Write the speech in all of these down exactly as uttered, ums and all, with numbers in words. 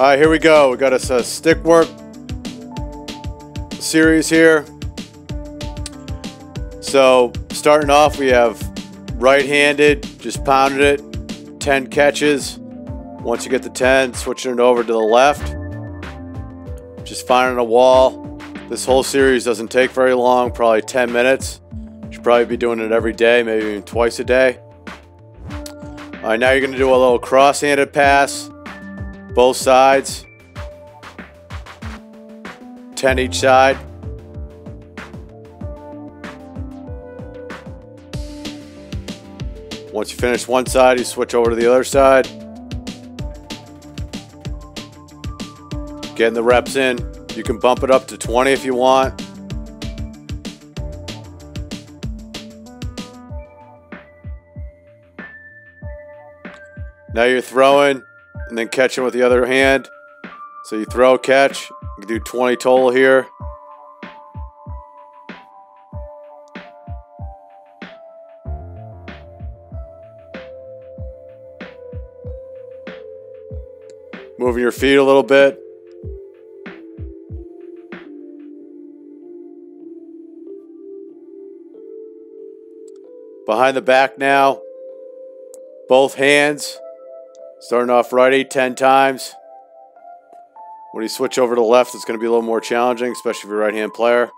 All right, here we go. We got us a stick work series here. So starting off, we have right-handed, just pounded it, ten catches. Once you get the ten, switching it over to the left, just finding a wall. This whole series doesn't take very long, probably ten minutes. Should probably be doing it every day, maybe even twice a day. All right, now you're gonna do a little cross-handed pass. Both sides, ten each side. Once you finish one side, you switch over to the other side. Getting the reps in. You can bump it up to twenty if you want. Now you're throwing and then catching with the other hand. So you throw, catch, you can do twenty total here. Moving your feet a little bit. Behind the back now, both hands. Starting off righty ten times. When you switch over to the left, it's going to be a little more challenging, especially if you're a right-hand player.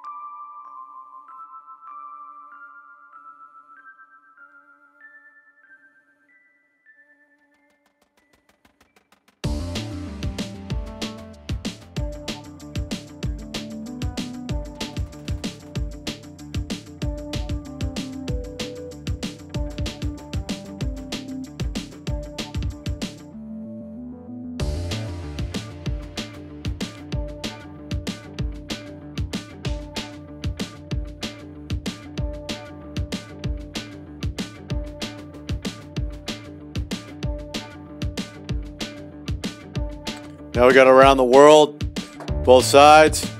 Now we got around the world, both sides.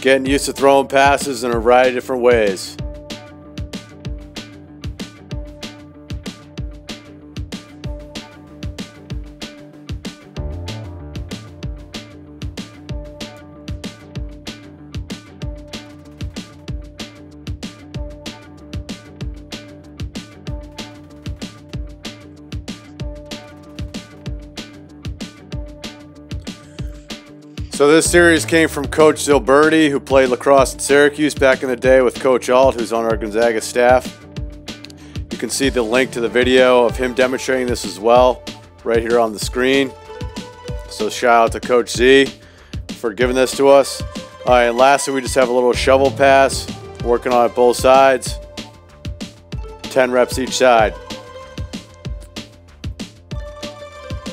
Getting used to throwing passes in a variety of different ways. So this series came from Coach Zulberti, who played lacrosse at Syracuse back in the day with Coach Alt, who's on our Gonzaga staff. You can see the link to the video of him demonstrating this as well right here on the screen. So shout out to Coach Z for giving this to us. All right, and lastly, we just have a little shovel pass, working on it both sides, ten reps each side.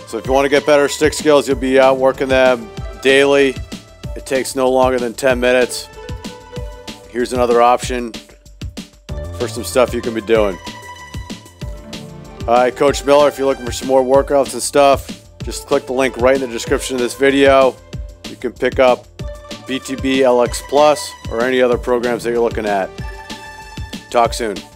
So if you want to get better stick skills, you'll be out working them daily. It takes no longer than ten minutes. Here's another option for some stuff you can be doing. All right, Coach Miller, if you're looking for some more workouts and stuff, just click the link right in the description of this video. You can pick up B T B Lax Plus or any other programs that you're looking at. Talk soon.